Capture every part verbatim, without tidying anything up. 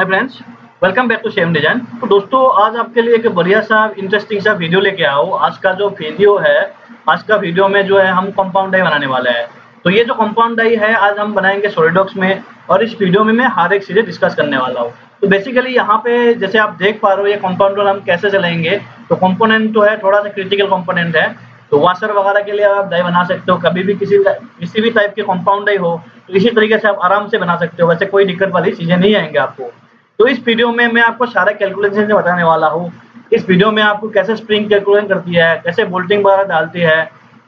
Hi friends, welcome back to CIM design. तो दोस्तों आज आपके लिए एक बढ़िया सा इंटरेस्टिंग सा वीडियो लेके आओ। आज का जो वीडियो है, आज का वीडियो में जो है हम कंपाउंड डाई बनाने वाला है। तो ये जो कंपाउंड डाई है आज हम बनाएंगे सॉलिडवर्क्स में, और इस वीडियो में मैं हर एक चीजें डिस्कस करने वाला हूँ। तो बेसिकली यहाँ पे जैसे आप देख पा रहे हो ये कंपाउंड हम कैसे चलाएंगे। तो कंपोनेंट जो है थोड़ा सा क्रिटिकल कंपोनेंट है, तो वाशर वगैरह के लिए आप डाई बना सकते हो। कभी भी किसी किसी भी टाइप के कंपाउंड डाई हो तो इसी तरीके से आप आराम से बना सकते हो। वैसे कोई दिक्कत वाली चीजें नहीं आएंगे आपको। तो इस वीडियो में मैं आपको सारा कैलकुलेशन से बताने वाला हूँ। इस वीडियो में आपको कैसे स्प्रिंग कैलकुलेशन करती है, कैसे बोल्टिंग वगैरह डालती है,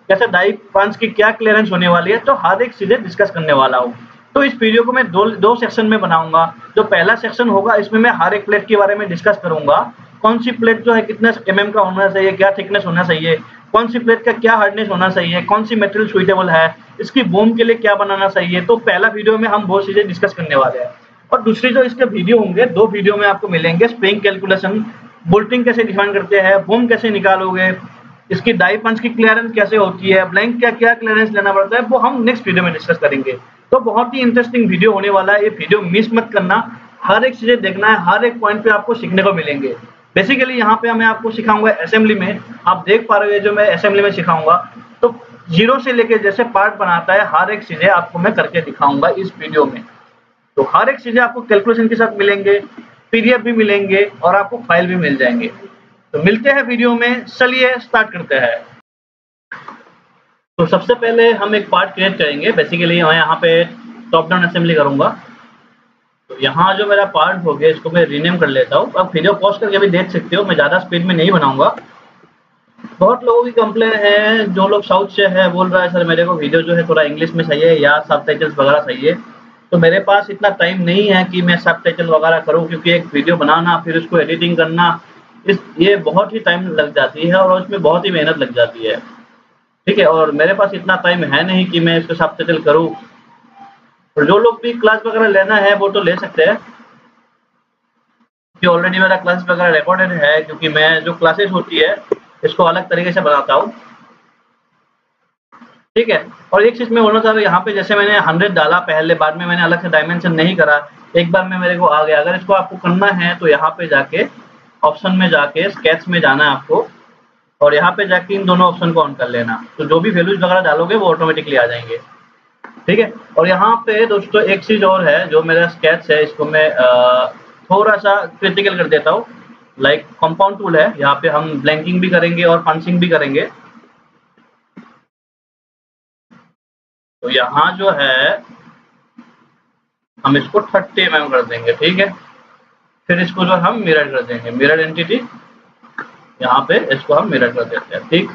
कैसे डाई पंच की क्या क्लियरेंस होने वाली है, तो हर एक चीजें डिस्कस करने वाला हूँ। तो इस वीडियो को मैं दो दो सेक्शन में बनाऊंगा। जो पहला सेक्शन होगा इसमें मैं हर एक प्लेट के बारे में डिस्कस करूंगा। कौन सी प्लेट जो है कितने एमएम का होना चाहिए, क्या थिकनेस होना चाहिए, कौन सी प्लेट का क्या हार्डनेस होना चाहिए, कौन सी मटेरियल सुइटेबल है, इसकी बूम के लिए क्या बनाना चाहिए। तो पहला वीडियो में हम बहुत चीजें डिस्कस करने वाले हैं। और दूसरी जो इसके वीडियो होंगे, दो वीडियो में आपको मिलेंगे स्प्रिंग कैलकुलेशन, बोल्टिंग कैसे डिफाइन करते हैं, बूम कैसे निकालोगे, इसकी डाई पंच की क्लियरेंस कैसे होती है, ब्लैंक क्या क्या क्लियरेंस लेना पड़ता है, वो हम नेक्स्ट वीडियो में डिस्कस करेंगे। तो बहुत ही इंटरेस्टिंग वीडियो होने वाला है, ये वीडियो मिस मत करना। हर एक चीजें देखना है, हर एक पॉइंट पे आपको सीखने को मिलेंगे। बेसिकली यहाँ पे मैं आपको सिखाऊंगा असेंबली में। आप देख पा रहे हो जो मैं असेंबली में सिखाऊंगा, तो जीरो से लेके जैसे पार्ट बनाता है हर एक चीजें आपको मैं करके दिखाऊंगा इस वीडियो में। तो हर एक चीजें आपको कैलकुलेशन के साथ मिलेंगे, पीडीएफ भी मिलेंगे और आपको फाइल भी मिल जाएंगे। तो मिलते हैं वीडियो में, चलिए स्टार्ट करते हैं। तो सबसे पहले हम एक पार्ट क्रिएट करेंगे। बेसिकली मैं यहाँ पे टॉप डाउन असेंबली करूंगा। तो यहाँ जो मेरा पार्ट हो गया इसको मैं रीनेम कर लेता हूँ। आप वीडियो पॉज करके भी देख सकते हो, मैं ज़्यादा स्पीड में नहीं बनाऊंगा। बहुत लोगों की कंप्लेन है, जो लोग साउथ से है बोल रहा है सर मेरे को वीडियो जो है थोड़ा इंग्लिश में चाहिए या सब टाइटल्स वगैरह चाहिए। तो मेरे पास इतना टाइम नहीं है कि मैं सब टाइटल वगैरह करूँ, क्योंकि एक वीडियो बनाना फिर उसको एडिटिंग करना इस ये बहुत ही टाइम लग जाती है और उसमें बहुत ही मेहनत लग जाती है, ठीक है। और मेरे पास इतना टाइम है नहीं कि मैं इसको सब टाइटल करूँ। और जो लोग भी क्लास वगैरह लेना है वो तो ले सकते हैं, क्योंकि ऑलरेडी मेरा क्लास वगैरह रिकॉर्डेड है, क्योंकि मैं जो क्लासेस होती है इसको अलग तरीके से बनाता हूँ, ठीक है। और एक चीज मैं बोलना चाह रहा हूँ यहाँ पे, जैसे मैंने हंड्रेड डाला पहले, बाद में मैंने अलग से डायमेंशन नहीं करा, एक बार में मेरे को आ गया। अगर इसको आपको करना है तो यहाँ पे जाके ऑप्शन में जाके स्केच में जाना है आपको, और यहाँ पे जाके इन दोनों ऑप्शन को ऑन कर लेना। तो जो भी वैल्यूज वगैरह डालोगे वो ऑटोमेटिकली आ जाएंगे, ठीक है। और यहाँ पे दोस्तों एक चीज और है, जो मेरा स्केच है इसको मैं थोड़ा सा क्रिटिकल कर देता हूँ। लाइक कंपाउंड टूल है, यहाँ पे हम ब्लैंकिंग भी करेंगे और पंचिंग भी करेंगे। तो यहाँ जो है हम इसको थर्टी एम एम कर देंगे, ठीक है। फिर इसको जो हम मिरर कर देंगे, मिरर एंटिटी यहाँ पे इसको हम मिरर कर देते हैं, ठीक।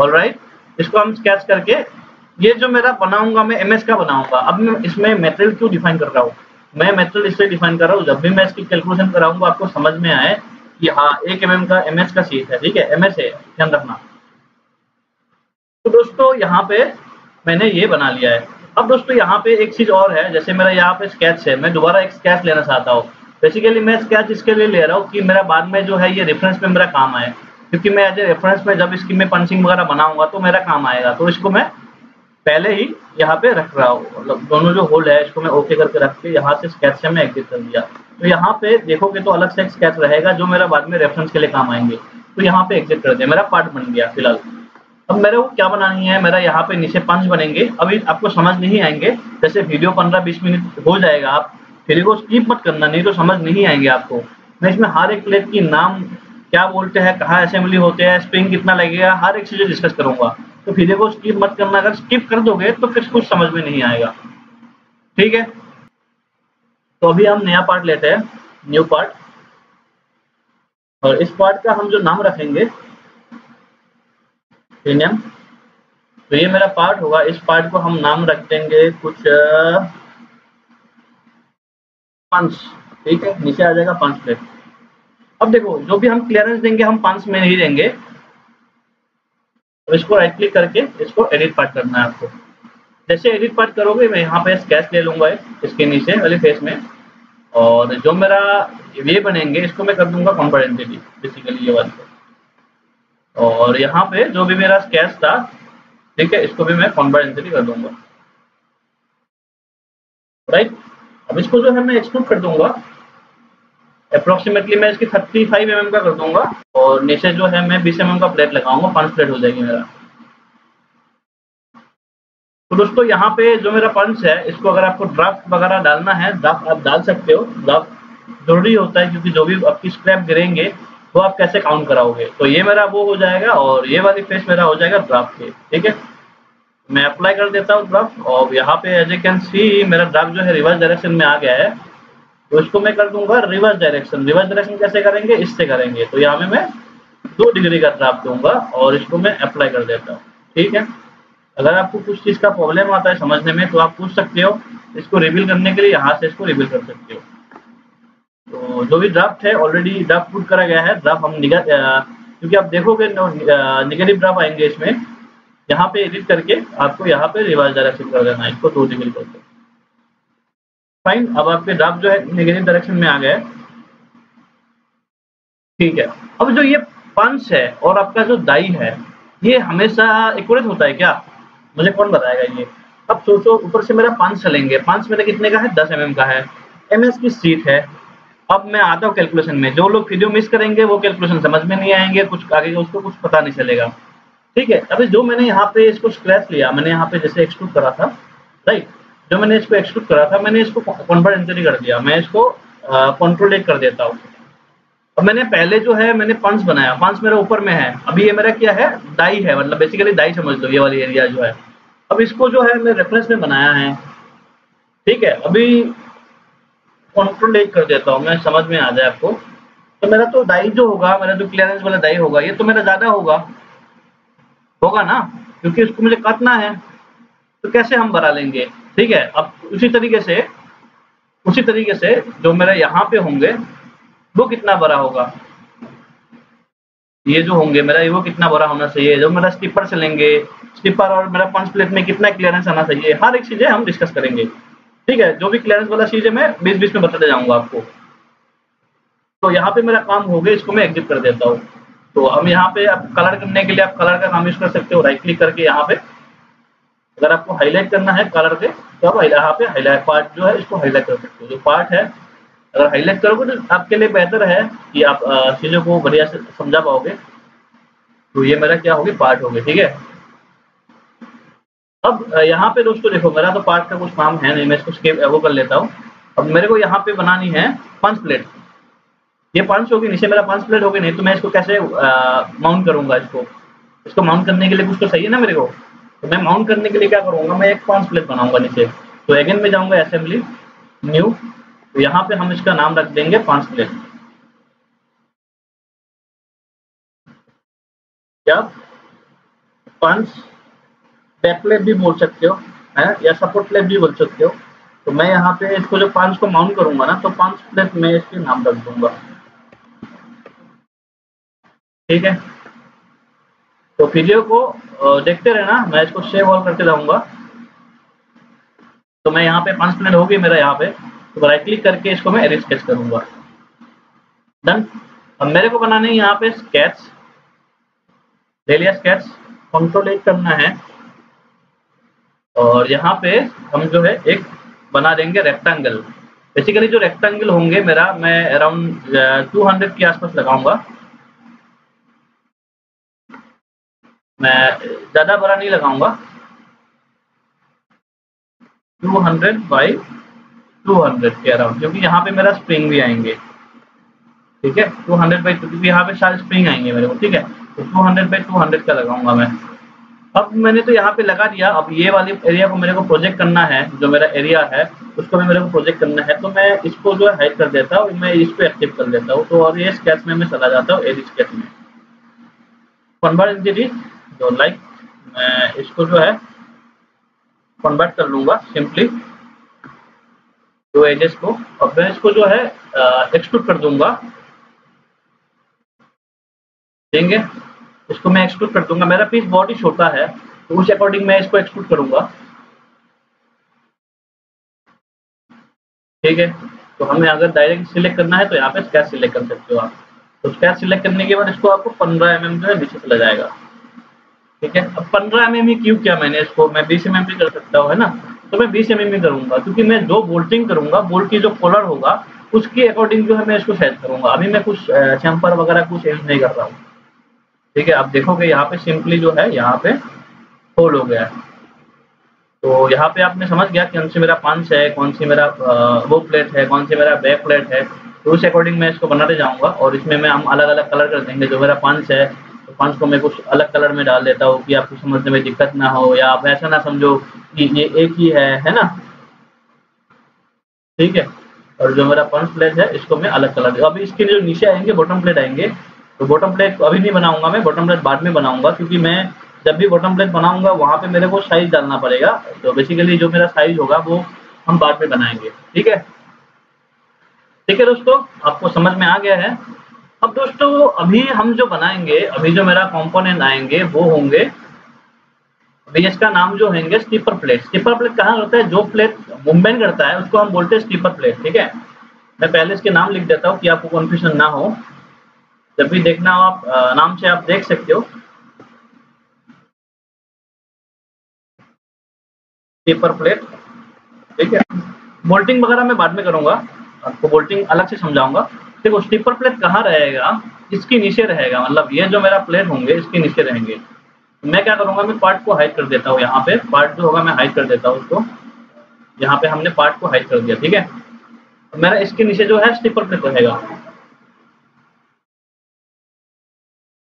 ऑलराइट, इसको हम स्केच करके ये जो मेरा बनाऊंगा मैं एमएस का बनाऊंगा। अब मैं इसमें मेटेरियल क्यों डिफाइन कर रहा हूँ, मैं मेटेरियल इसलिए डिफाइन कर रहा हूँ जब भी मैं इसकी कैलकुलेशन कराऊंगा आपको समझ में आए कि हाँ एक एमएम का एमएस का शीट है, ठीक है, एमएस है, ध्यान रखना। तो दोस्तों यहाँ पे मैंने ये बना लिया है। अब दोस्तों यहाँ पे एक चीज और है, जैसे मेरा यहाँ पे स्केच है, मैं दोबारा एक स्केच लेना चाहता हूँ। बेसिकली मैं स्केच इसके लिए ले रहा हूँ कि मेरा बाद में जो है ये रेफरेंस में मेरा काम आए, क्योंकि मैं एज ए रेफरेंस में जब इसकी मैं पंचिंग वगैरह बनाऊंगा तो मेरा काम आएगा। तो इसको मैं पहले ही यहाँ पे रख रहा हूँ, मतलब दोनों जो होल है इसको मैं ओके करके रख के यहाँ से स्केच से मैं एग्जिट कर दिया। तो यहाँ पे देखोगे तो अलग से एक स्केच रहेगा जो मेरा बाद में रेफरेंस के लिए काम आएंगे। तो यहाँ पे एग्जिट कर दिया, मेरा पार्ट बन गया। फिलहाल अब मेरे को क्या बनानी है, मेरा यहाँ पे नीचे पंच बनेंगे। अभी आपको समझ नहीं आएंगे, जैसे वीडियो पंद्रह बीस मिनट हो जाएगा आप फिर को स्किप मत करना, नहीं तो समझ नहीं आएंगे आपको। मैं इसमें हर एक प्लेट की नाम क्या बोलते हैं, कहाँ असेंबली होते हैं, स्प्रिंग कितना लगेगा, हर एक चीज डिस्कस करूंगा। तो वीडियो को स्किप मत करना, अगर स्किप कर दोगे तो फिर कुछ समझ में नहीं आएगा, ठीक है। तो अभी हम नया पार्ट लेते हैं, न्यू पार्ट, और इस पार्ट का हम जो नाम रखेंगे प्रीमियम। तो ये मेरा पार्ट होगा, इस पार्ट को हम नाम रख देंगे कुछ पंच, ठीक है, नीचे आ जाएगा पंच प्लेट। अब देखो जो भी हम क्लियरेंस देंगे हम पंच में नहीं देंगे। इसको राइट क्लिक करके इसको एडिट पार्ट करना है आपको। जैसे एडिट पार्ट करोगे मैं यहाँ पे स्केच ले लूंगा इसके नीचे वाले फेस में, और जो मेरा ये बनेंगे इसको मैं कर दूंगा कंपाउंड एंटिटी, बेसिकली ये वाली। और यहाँ पे जो भी मेरा स्केच था, ठीक है, इसको भी मैं कंपाउंड एंटिटी कर दूंगा, राइट। अब इसको जो है मैं एक्सक्लूड कर दूंगा, अप्रोक्सीमेटली मैं इसकी पैंतीस एम एम का कर दूंगा और नीचे जो है मैं बीस एम एम का प्लेट लगाऊंगा, पंच प्लेट हो जाएगी मेरा। तो दोस्तों यहाँ पे जो मेरा पंच है इसको अगर आपको ड्राफ्ट वगैरह डालना है, ड्राफ्ट आप डाल सकते हो, ड्राफ्ट जरूरी होता है क्योंकि जो भी आपकी स्क्रैप गिरेंगे वो आप कैसे काउंट कराओगे। तो ये मेरा वो हो जाएगा और ये वाली फेस मेरा हो जाएगा ड्राफ्ट के, ठीक है। मैं अप्लाई कर देता हूँ ड्राफ्ट और यहाँ पे एज यू कैन सी मेरा ड्राफ्ट जो है रिवर्स डायरेक्शन में आ गया है, तो इसको मैं कर दूंगा रिवर्स डायरेक्शन। रिवर्स डायरेक्शन कैसे करेंगे, इससे करेंगे। तो यहाँ में मैं दो डिग्री का ड्राफ्ट दूंगा और इसको मैं अप्लाई कर देता हूँ, ठीक है। अगर आपको कुछ चीज़ का प्रॉब्लम आता है समझने में तो आप पूछ सकते हो, इसको रिवील करने के लिए यहाँ से इसको रिवील कर सकते हो। तो जो भी ड्राफ्ट है ऑलरेडी ड्राफ्ट पुट करा गया है, ड्राफ्ट हम निगा क्योंकि आप देखोगे निगेटिव ड्राफ्ट आएंगे इसमें, यहाँ पे एडिट करके आपको यहाँ पे रिवर्स डायरेक्शन कर देना है, इसको दो डिग्री कर देना। फाइन, अब आपके ड्राफ्ट जो है नेगेटिव डायरेक्शन में आ गया, ठीक है। अब जो ये पंच है और आपका जो डाई है ये हमेशा एक्यूरेट होता है क्या, मुझे कौन बताएगा ये। अब सोचो ऊपर से मेरा पंच चलेंगे, पंच मेरा कितने का है, दस एम एम का है, एम एस की सीट है। अब मैं आता हूँ कैलकुलेशन में, जो लोग वीडियो मिस करेंगे वो कैलकुलेशन समझ में नहीं आएंगे, कुछ आगे उसको कुछ पता नहीं चलेगा, ठीक है। अभी जो मैंने यहाँ पे इसको स्क्रैच लिया, मैंने यहाँ पे जैसे एक्सक्लूड करा था, राइट, जो मैंने इसको एक्सक्लूड करा था मैंने इसको कॉन्वर्ट एंट्री कर दिया, मैं इसको कंट्रोल एक कर देता हूँ। अब मैंने पहले जो है मैंने पंच बनाया, पंच मेरा ऊपर में है, अभी ये मेरा क्या है, डाई है, मतलब बेसिकली डाई समझ लो ये वाली एरिया जो है। अब इसको जो है मैं रेफरेंस में बनाया है, ठीक है। अभी कंट्रोल एक कर देता हूँ मैं, समझ में आ जाए आपको। तो मेरा तो डाई जो होगा, मेरा जो क्लियरेंस वाला डाई होगा ये तो मेरा ज़्यादा होगा होगा ना, क्योंकि उसको मुझे काटना है, तो कैसे हम बना लेंगे, ठीक है। अब उसी तरीके से उसी तरीके से जो मेरा यहाँ पे होंगे वो कितना बड़ा होगा, ये जो होंगे मेरा वो कितना बड़ा होना चाहिए, जो मेरा स्टिपर चलेंगे, स्टिपर और मेरा पंच प्लेट में कितना क्लियरेंस आना चाहिए, हर एक चीजें हम डिस्कस करेंगे, ठीक है। जो भी क्लियरेंस वाला चीज है मैं बीच बीच में बताते जाऊंगा आपको। तो यहाँ पे मेरा काम हो गया, इसको मैं एग्जिट कर देता हूँ। तो हम यहाँ पे आप कलर करने के लिए आप कलर का काम यूज कर सकते हो, राइट क्लिक करके यहाँ पे अगर आपको हाईलाइट करना है कलर के तो आप यहाँ पे हाईलाइट पार्ट जो है इसको हाईलाइट कर सकते हो। जो पार्ट है अगर हाईलाइट करोगे तो आपके लिए बेहतर है कि आप चीज़ों को बढ़िया से समझा पाओगे। तो ये मेरा क्या होगी, पार्ट होगी, ठीक है। अब यहाँ पे दोस्तों देखो मेरा तो पार्ट का कुछ काम है नहीं, मैं इसको वो कर लेता हूँ। अब मेरे को यहाँ पे बनानी है पंच प्लेट, ये पंच होगी, नीचे मेरा पंच प्लेट होगी, नहीं तो मैं इसको कैसे माउंट करूँगा, इसको इसको माउंट करने के लिए कुछ तो चाहिए ना मेरे को। तो मैं माउंट करने के लिए क्या करूँगा, मैं एक पंच प्लेट बनाऊंगा नीचे। तो अगेन मैं जाऊंगा असेंबली, न्यू, तो यहाँ पे हम इसका नाम रख देंगे पंच प्लेट। क्या पंच बैक प्लेट भी बोल सकते हो है, या सपोर्ट प्लेट भी बोल सकते हो। तो मैं यहाँ पे इसको जो पंच को माउंट करूंगा ना, तो पंच प्लेट में इसके नाम रख दूंगा, ठीक है। तो वीडियो को देखते रहना, मैं इसको सेव और करते रहूंगा। तो मैं यहाँ पे पांच मिनट हो गई मेरा यहाँ पे, तो राइट क्लिक करके इसको मैं एरिज स्केच करूंगा, डन। अब मेरे को बनाना है यहाँ पे स्केच, ले लिया स्केच, कंट्रोल एक करना है और यहाँ पे हम जो है एक बना देंगे रेक्टेंगल। बेसिकली जो रेक्टेंगल होंगे मेरा मैं अराउंड टू हंड्रेड के आसपास लगाऊंगा, मैं ज्यादा बड़ा नहीं लगाऊंगा, two hundred by two hundred के अराउंड, क्योंकि यहाँ पे मेरा स्प्रिंग भी आएंगे, ठीक है। टू हंड्रेड बाई टू क्योंकि यहाँ पे सारे स्प्रिंग आएंगे मेरे को, ठीक है। तो two hundred by two hundred का लगाऊंगा मैं। अब मैंने तो यहाँ पे लगा दिया। अब ये वाली एरिया को मेरे को प्रोजेक्ट करना है, जो मेरा एरिया है उसको भी मेरे को प्रोजेक्ट करना है। तो मैं इसको जो है हाइड कर देता हूँ, मैं इसको एक्टिव कर देता हूँ। तो और ये स्केच में मैं चला जाता हूँ, एरिया स्केच में कन्वर्ट एंटिटी, तो लाइक मैं इसको जो है कन्वर्ट कर लूंगा सिंपली दो एजेस को। अब मैं इसको जो है एक्सट्रूड कर दूंगा, देंगे इसको मैं एक्सट्रूड कर दूंगा। मेरा पीस बहुत ही छोटा है तो उस अकॉर्डिंग मैं इसको एक्सट्रूड करूंगा, ठीक है। तो हमें अगर डायरेक्ट सिलेक्ट करना है तो यहाँ पे स्केच सिलेक्ट कर सकते हो आप। तो स्केच सिलेक्ट करने के बाद इसको आपको पंद्रह एम एम जो है नीचे चला जाएगा, ठीक है। अब पंद्रह एम एम ही क्यों, क्या मैंने इसको मैं बीस एम एम भी कर सकता हूँ, है ना। तो मैं बीस एम एम ही करूंगा, क्योंकि मैं जो बोल्टिंग करूंगा बोल्ट की जो कॉलर होगा उसके अकॉर्डिंग जो है मैं इसको सेट करूंगा। अभी मैं कुछ चैम्पर वगैरह कुछ यूज नहीं कर रहा हूँ, ठीक है। आप देखोगे यहाँ पे सिंपली जो है यहाँ पे होल हो गया है, तो यहाँ पे आपने समझ गया कौन सी मेरा पंच है, कौन सी मेरा वो प्लेट है, कौन सी मेरा बैक प्लेट है। तो उस अकॉर्डिंग मैं इसको बनाते जाऊँगा और इसमें मैं हम अलग अलग कलर कर देंगे। जो मेरा पंच है तो पंच को मैं कुछ अलग कलर में डाल देता हूँ कि आपको समझने में दिक्कत ना हो, या आप ऐसा ना समझो कि ये एक ही है, है ना, ठीक है। और जो मेरा पंच प्लेट है इसको मैं अलग कलर दूँ। अभी इसके जो नीचे आएंगे बॉटम प्लेट आएंगे, तो बॉटम प्लेट को अभी नहीं बनाऊंगा मैं, बॉटम प्लेट बाद में बनाऊंगा, क्योंकि मैं जब भी बॉटम प्लेट बनाऊंगा वहाँ पे मेरे को साइज डालना पड़ेगा। तो बेसिकली जो मेरा साइज होगा वो हम बाद में बनाएंगे, ठीक है। ठीक है दोस्तों, आपको समझ में आ गया है। अब दोस्तों अभी हम जो बनाएंगे, अभी जो मेरा कॉम्पोनेंट आएंगे वो होंगे, अभी इसका नाम जो होंगे स्टिपर प्लेट। स्टिपर प्लेट कहाँ होता है, जो प्लेट मूवमेंट करता है उसको हम बोलते हैं स्टिपर प्लेट, ठीक है। मैं पहले इसके नाम लिख देता हूँ कि आपको कन्फ्यूजन ना हो, जब भी देखना हो आप नाम से आप देख सकते हो। पेपर प्लेट, ठीक है। बोल्टिंग वगैरह मैं बाद में करूंगा, आपको बोल्टिंग अलग से समझाऊंगा। देखो स्टिपर प्लेट कहाँ रहेगा, इसके नीचे रहेगा, मतलब ये जो मेरा प्लेट होंगे इसके नीचे रहेंगे। मैं क्या करूंगा, मैं पार्ट को हाइड कर देता हूँ, यहाँ पे पार्ट जो होगा मैं हाइड कर देता हूँ उसको, यहाँ पे हमने पार्ट को हाइड कर दिया, ठीक है। मेरा इसके नीचे जो है स्टिपर प्लेट रहेगा।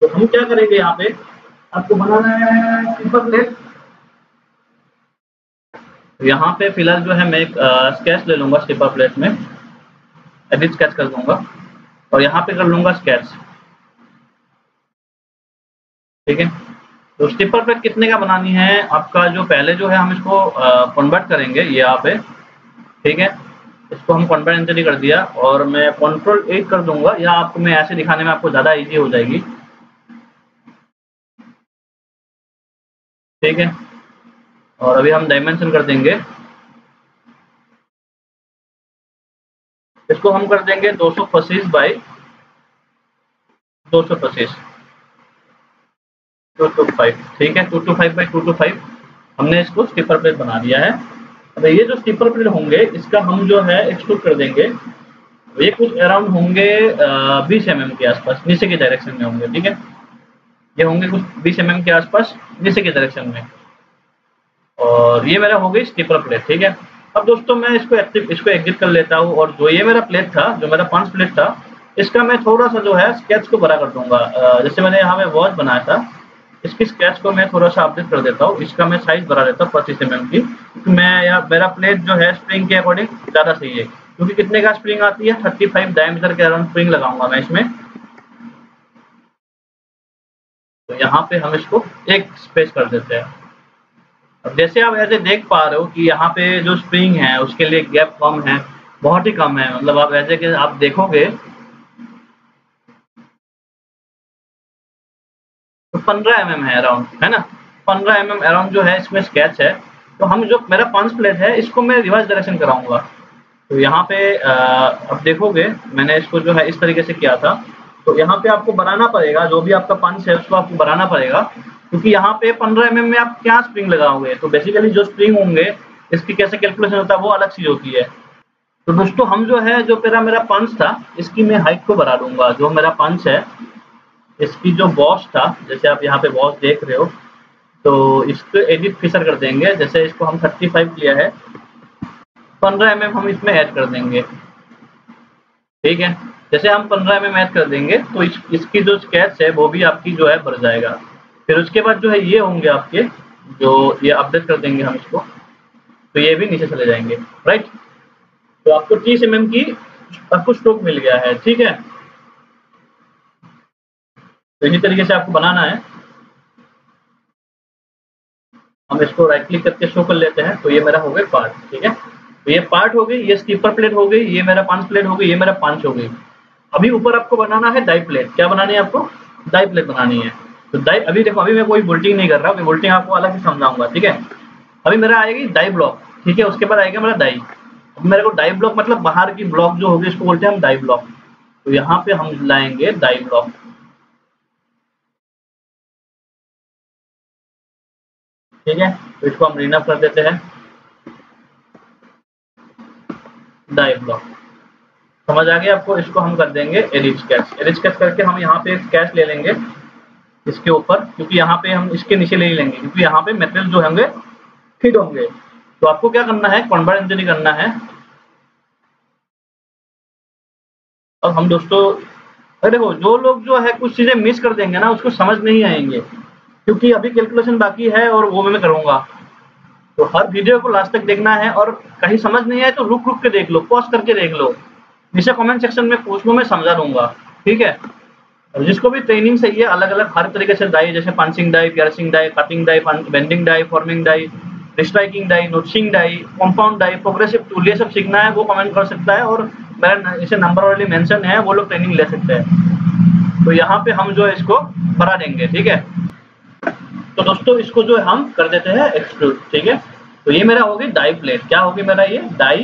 तो हम क्या करेंगे, यहाँ पे आपको बनाना है स्टिपर प्लेट। यहाँ पे फिलहाल जो है मैं एक स्केच ले लूंगा, स्टिपर प्लेट में एडिट स्केच कर दूंगा और यहाँ पे कर लूंगा स्केच, ठीक है। तो स्टिपर प्लेट कितने का बनानी है आपका, जो पहले जो है हम इसको कन्वर्ट करेंगे यहाँ पे, ठीक है। इसको हम कन्वर्ट एंट्री कर दिया और मैं कंट्रोल एट कर दूंगा, या आपको मैं ऐसे दिखाने में आपको ज़्यादा ईजी हो जाएगी, ठीक है। और अभी हम डायमेंशन कर देंगे, इसको हम कर देंगे दो सौ पच्चीस बाई दो सौ पच्चीस टू टू फाइव ठीक है, two two five by two two five हमने इसको स्टिपर प्लेट बना दिया है। अब ये जो स्टिपर प्लेट होंगे इसका हम जो है एक्सट्रूड कर देंगे, ये कुछ अराउंड होंगे बीस एम एम के आसपास, नीचे के डायरेक्शन में होंगे, ठीक है। ये होंगे कुछ बीस एम एम के आसपास नीचे के डायरेक्शन में, और ये मेरा हो गई स्टिपर प्लेट, ठीक है। अब दोस्तों मैं इसको एक्टिव इसको एग्जिट कर लेता हूँ, और जो ये मेरा प्लेट था, जो मेरा पंच प्लेट था, इसका मैं थोड़ा सा जो है स्केच को बड़ा कर दूंगा। जैसे मैंने यहाँ पे वॉच बनाया था, इसकी स्केच को मैं थोड़ा सा अपडेट कर देता हूँ, इसका मैं साइज बढ़ा देता हूँ पच्चीस एम एम की, क्योंकि मैं यहाँ मेरा प्लेट जो है स्प्रिंग के अकॉर्डिंग ज़्यादा सही है, क्योंकि कितने का स्प्रिंग आती है, थर्टी फाइव डायमीटर के अराउंड स्प्रिंग लगाऊंगा मैं इसमें। तो यहाँ पे हम इसको एक स्पेस कर देते हैं। अब जैसे आप ऐसे देख पा रहे हो कि यहाँ पे जो स्प्रिंग है उसके लिए गैप कम है, बहुत ही कम है, मतलब आप ऐसे कि आप देखोगे तो पंद्रह एम एम है अराउंड, है ना, पंद्रह एम एम अराउंड जो है इसमें स्केच है। तो हम जो मेरा पंच प्लेट है इसको मैं रिवर्स डायरेक्शन कराऊंगा। तो यहाँ पे आप देखोगे मैंने इसको जो है इस तरीके से किया था, तो यहाँ पे आपको बनाना पड़ेगा, जो भी आपका पंच है उसको आपको बनाना पड़ेगा, क्योंकि यहाँ पे पंद्रह एम एम में आप क्या स्प्रिंग लगाओगे, तो बेसिकली जो स्प्रिंग होंगे इसकी कैसे कैलकुलेशन होता है वो अलग चीज होती है। तो दोस्तों हम जो है जो मेरा मेरा पंच था इसकी मैं हाइट को बढ़ा दूंगा, जो मेरा पंच है इसकी जो बॉस था, जैसे आप यहाँ पे बॉस देख रहे हो, तो इसको एडिट फीचर कर देंगे। जैसे इसको हम थर्टी फाइव किया है, पंद्रह एम एम हम इसमें ऐड कर देंगे, ठीक है। जैसे हम पंद्रह एम एम ऐड कर देंगे तो इस, इसकी जो स्केच है वो भी आपकी जो है बढ़ जाएगा। फिर उसके बाद जो है ये होंगे आपके, जो ये अपडेट कर देंगे हम इसको, तो ये भी नीचे चले जाएंगे, राइट। तो आपको तीस एम एम की आपको स्ट्रोक मिल गया है, ठीक है। तो इसी तरीके से आपको बनाना है। हम इसको राइट क्लिक करके शो कर लेते हैं। तो ये मेरा हो गया पार्ट, ठीक है। तो ये पार्ट हो गई, ये स्टिपर प्लेट हो गई, ये मेरा पंच प्लेट हो गई, ये मेरा पंच हो गई। अभी ऊपर आपको बनाना है डाई प्लेट। क्या बनानी है आपको? डाई प्लेट बनानी है। तो डाई, अभी देखो अभी मैं कोई बोल्टिंग नहीं कर रहा, मैं बोल्टिंग आपको अलग से समझाऊंगा, ठीक है। अभी मेरा आएगी डाई ब्लॉक, ठीक है। उसके बाद आएगा मेरा डाई। अब मेरे को डाई ब्लॉक मतलब बाहर की ब्लॉक जो होगी इसको बोलते हैं हम डाई ब्लॉक। तो यहाँ पे हम लाएंगे डाई ब्लॉक, ठीक है। तो इसको हम रीनअप कर देते हैं। Die block. समझ आ गया आपको। इसको हम कर देंगे एरिज कैच। एरिज कैच करके हम यहाँ पे कैच ले लेंगे इसके ऊपर, क्योंकि यहाँ पे हम इसके नीचे ले लेंगे क्योंकि यहाँ पे मेटेरियल जो होंगे फिट होंगे। तो आपको क्या करना है, कॉन्वर्ट इंजरी करना है। और हम दोस्तों अरे हो जो लोग जो है कुछ चीजें मिस कर देंगे ना, उसको समझ नहीं आएंगे, क्योंकि अभी कैलकुलेशन बाकी है और वो मैं करूंगा। तो हर वीडियो को लास्ट तक देखना है, और कहीं समझ नहीं आए तो रुक रुक के देख लो, पॉज करके देख लो, नीचे कमेंट सेक्शन में पूछ लो, मैं समझा दूंगा। ठीक है। और जिसको भी ट्रेनिंग चाहिए अलग अलग हर तरीके से डाई, जैसे punching die, piercing die, cutting die, bending die, forming die, striking die, notching die, compound die, progressive tool, ये सब सीखना है वो कमेंट कर सकता है। और मेरा इसे नंबर ऑलरेडी मेंशन है, वो लोग ट्रेनिंग ले सकते हैं। तो यहाँ पे हम जो है इसको बढ़ा देंगे। ठीक है। तो दोस्तों इसको जो है हम कर देते हैं एक्सट्रूड। ठीक है। तो ये मेरा होगी डाई प्लेट। क्या होगी मेरा ये डाई।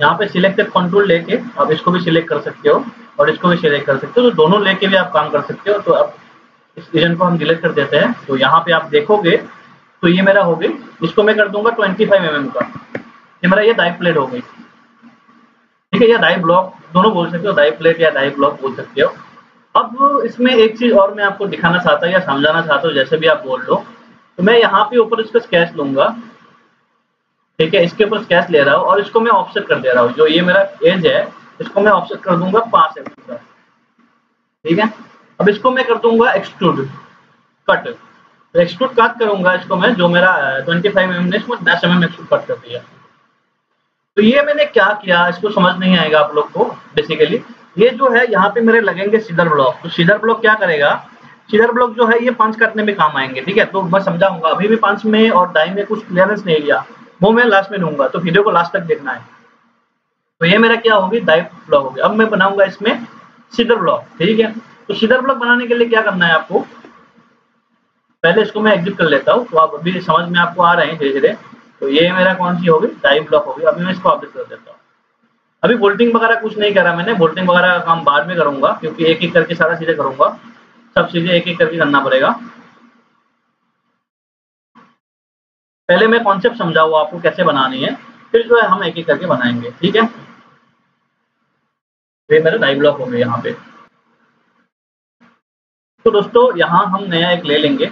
यहाँ पे सिलेक्टेड कंट्रोल लेके आप इसको भी सिलेक्ट कर सकते हो और इसको भी सिलेक्ट कर सकते हो। तो दोनों लेके भी आप काम कर सकते हो। तो अब इस रीजन को हम डिलीट कर देते हैं। तो यहाँ पे आप देखोगे तो ये मेरा होगी, इसको मैं कर दूंगा ट्वेंटी फाइव एम एम का, ये मेरा ये डाई प्लेट हो गई। ठीक है। या डाई ब्लॉक दोनों बोल सकते हो, डाई प्लेट या डाई ब्लॉक बोल सकते हो। अब इसमें एक चीज और मैं आपको दिखाना चाहता हूँ या समझाना चाहता हूँ, जैसे भी आप बोल लो। तो मैं यहाँ पे ऊपर इसका स्केच लूंगा। ठीक है। इसके ऊपर स्केच ले रहा हूँ और इसको मैं ऑफसेट कर दे रहा हूँ। जो ये मेरा एज है इसको मैं ऑफसेट कर दूंगा पांच एम का। ठीक है। अब इसको मैं कर दूंगा एक्सट्रूड कट। तो एक्सट्रूड कट करूंगा इसको मैं, जो मेरा ट्वेंटी फाइव एम ने इसको दस एम एम एक्सट्रूड कट कर दिया। तो ये मैंने क्या किया, इसको समझ नहीं आएगा आप लोग को। बेसिकली ये जो है यहाँ पे मेरे लगेंगे सीधर ब्लॉक। तो सीधर ब्लॉक क्या करेगा, सीधर ब्लॉक जो है ये पंच काटने में काम आएंगे। ठीक है। तो मैं समझाऊंगा, अभी भी पंच में और डाई में कुछ क्लियरेंस नहीं लिया, वो मैं लास्ट में दूंगा। तो वीडियो को लास्ट तक देखना है। तो ये मेरा क्या होगी, डाई ब्लॉक होगी। अब मैं बनाऊंगा इसमें सीधर ब्लॉक। ठीक है। तो सीधर ब्लॉक बनाने के लिए क्या करना है आपको, पहले इसको मैं एग्जिट कर लेता हूँ। तो आप अभी समझ में आपको आ रहे हैं धीरे धीरे। तो ये मेरा कौन सी होगी, डाई ब्लॉक होगी। अभी मैं इसको अपडेट कर देता हूँ। अभी बोल्टिंग वगैरह कुछ नहीं करा मैंने, बोल्टिंग वगैरह का काम बाद में करूंगा, क्योंकि एक एक करके सारा चीजें करूंगा, सब चीजें एक एक करके करना पड़ेगा। पहले मैं कॉन्सेप्ट समझाऊँ आपको कैसे बनानी है, फिर जो है हम एक एक करके बनाएंगे। ठीक है। ये मेरा डाई ब्लॉक हो गया यहाँ पे। तो दोस्तों यहाँ हम नया एक ले लेंगे,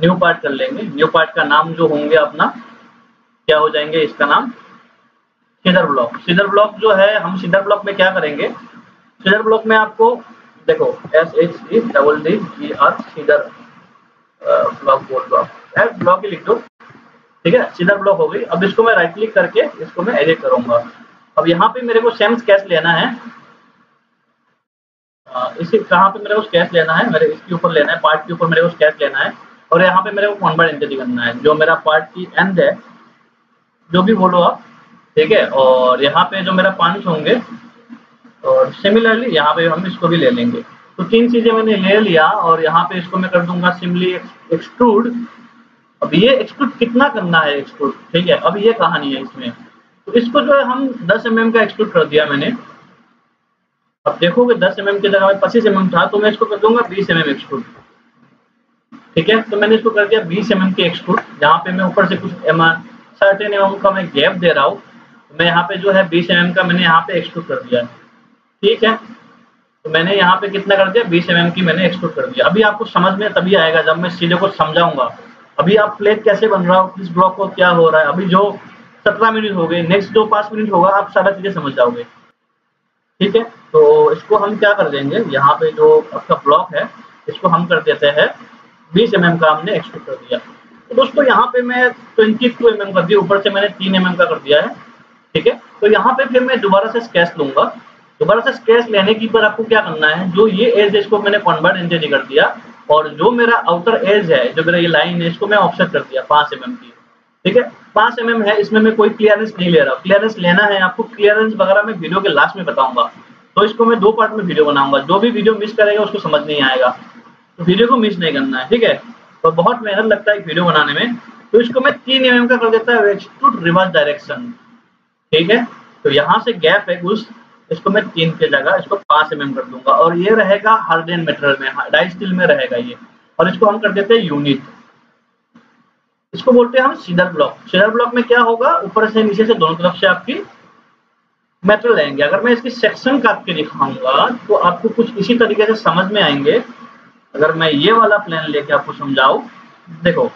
न्यू पार्ट कर लेंगे। न्यू पार्ट का नाम जो होंगे अपना क्या हो जाएंगे, इसका नाम सीधर ब्लॉक। सीधर ब्लॉक जो है हम सीधर ब्लॉक में क्या करेंगे, सीधर ब्लॉक में आपको देखो S H E double D G R सीधर ब्लॉक बोल दो, आप ब्लॉक ही लिख दो। ठीक है। सीधर ब्लॉक हो गई। अब इसको मैं राइट क्लिक करके इसको मैं एडिट करूंगा। अब यहाँ पे मेरे को सेम स्केच लेना है। इसी कहाँ पे मेरे को स्केच लेना है, मेरे इसके ऊपर लेना है, पार्ट के ऊपर मेरे को स्केच लेना है। और यहाँ पे मेरे को कॉन्वर्ट एंटिटी करना है, जो मेरा पार्ट की एंड है जो भी बोलो आप। ठीक है। और यहाँ पे जो मेरा पंच होंगे, और सिमिलरली यहाँ पे हम इसको भी ले लेंगे। तो तीन चीजें मैंने ले लिया और यहाँ पे इसको मैं कर दूंगा सिम्पली एक्सट्रूड। अब ये एक्सट्रूड कितना करना है एक्सट्रूड, ठीक है, अब ये कहानी है इसमें। तो इसको जो है हम दस एम एम का एक्सट्रूड कर दिया मैंने। अब देखोगे दस एम एम की जगह पच्चीस एम एम था, तो मैं इसको कर दूंगा बीस एम एम एक्सट्रूड। ठीक है। तो मैंने इसको कर दिया बीस एम एम के एक्सट्रूड। यहाँ पे मैं ऊपर से कुछ M M certain M M का मैं गैप दे रहा हूँ। मैं यहाँ पे जो है बीस एम एम का मैंने यहाँ पे एक्सट्रूड कर दिया। ठीक है। तो मैंने यहाँ पे कितना कर दिया, बीस एम एम की मैंने एक्सट्रूड कर दिया। अभी आपको समझ में तभी आएगा जब मैं चीजों को समझाऊंगा। अभी आप प्लेट कैसे बन रहा हो, किस ब्लॉक को क्या हो रहा है। अभी जो सत्रह मिनट हो गए, नेक्स्ट जो पाँच मिनट होगा आप सारा चीजें समझ जाओगे। ठीक है। तो इसको हम क्या कर देंगे, यहाँ पे जो आपका ब्लॉक है इसको हम कर देते हैं बीस एम एम का हमने एक्सट्रूड कर दिया। तो दोस्तों यहाँ पे मैं ट्वेंटी टू एम एम कर दिया, ऊपर से मैंने तीन एम एम का कर दिया है। ठीक है। तो यहाँ पे फिर मैं दोबारा से स्केच लूंगा। दोबारा से स्केच लेने की पर आपको क्या करना है, जो ये एज है इसको मैंने कॉन्वर्ट इंजरी कर दिया, और जो मेरा आउटर एज है, जो मेरा ये लाइन है, इसको मैं ऑफसेट कर दिया पांच एम एम की। ठीक है। पांच एम एम है, इसमें मैं कोई क्लियरेंस नहीं ले रहा। क्लियरेंस लेना है आपको, क्लियरेंस वगैरह मैं वीडियो के लास्ट में बताऊंगा। तो इसको मैं दो पार्ट में वीडियो बनाऊंगा, जो भी वीडियो मिस करेगा उसको समझ नहीं आएगा। तो वीडियो को मिस नहीं करना है। ठीक है। और बहुत मेहनत लगता है वीडियो बनाने में। तो इसको मैं तीन एम एम का कर देता है एक्सट्रूड रिवर्स डायरेक्शन। ठीक है। तो यहाँ से गैप है कुछ, इसको मैं तीन के जगह इसको पांच एम एम कर दूंगा, और ये रहेगा हार्डन मेटेरियल में, डाई स्टील में रहेगा ये। और इसको हम कर देते हैं यूनिट। इसको बोलते हैं हम सीधर ब्लॉक। सीधर ब्लॉक में क्या होगा, ऊपर से नीचे से दोनों तरफ से आपकी मेटल रहेंगे। अगर मैं इसकी सेक्शन काट के दिखाऊंगा तो आपको कुछ इसी तरीके से समझ में आएंगे। अगर मैं ये वाला प्लान लेके आपको समझाऊं, देखो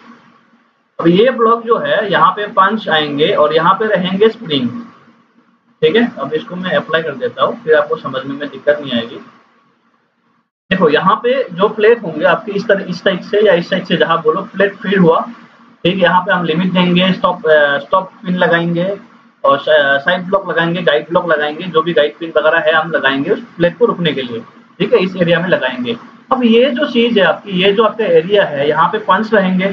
अब ये ब्लॉक जो है यहाँ पे पंच आएंगे और यहाँ पे रहेंगे स्प्रिंग, ठीक है। अब इसको मैं अप्लाई कर देता हूँ, फिर आपको समझने में दिक्कत नहीं आएगी। देखो यहाँ पे जो प्लेट होंगे आपके इस तरह इस साइड से या इस साइड से, जहाँ बोलो प्लेट फीड हुआ, ठीक। यहाँ पे हम लिमिट देंगे, स्टॉप स्टॉप पिन लगाएंगे और साइड ब्लॉक लगाएंगे, गाइड ब्लॉक लगाएंगे, जो भी गाइड पिन वगैरह है हम लगाएंगे उस प्लेट को रुकने के लिए, ठीक है, इस एरिया में लगाएंगे। अब ये जो चीज है आपकी, ये जो आपका एरिया है यहाँ पे पंच रहेंगे।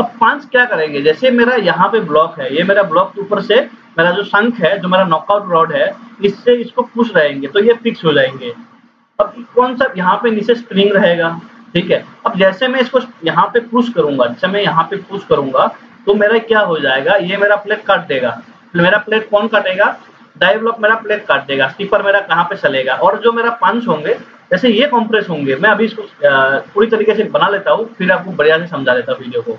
अब पंच क्या करेंगे, जैसे मेरा यहाँ पे ब्लॉक है, ये मेरा ब्लॉक के ऊपर से मेरा जो शंख है, जो मेरा नॉकआउट रॉड है, इससे इसको पुश रहेंगे तो ये फिक्स हो जाएंगे। अब कौन सा यहाँ पे नीचे स्प्रिंग रहेगा, ठीक है। अब जैसे मैं इसको यहाँ पे पुश करूंगा, जैसे मैं यहाँ पे पुश करूंगा तो मेरा क्या हो जाएगा, ये मेरा प्लेट काट देगा। मेरा प्लेट कौन काटेगा, डाई ब्लॉक मेरा प्लेट काट देगा, स्टिपर मेरा कहाँ पे चलेगा। और जो मेरा पंच होंगे जैसे ये कॉम्प्रेस होंगे, मैं अभी इसको पूरी तरीके से बना लेता हूँ, फिर आपको बढ़िया से समझा देता हूँ वीडियो को,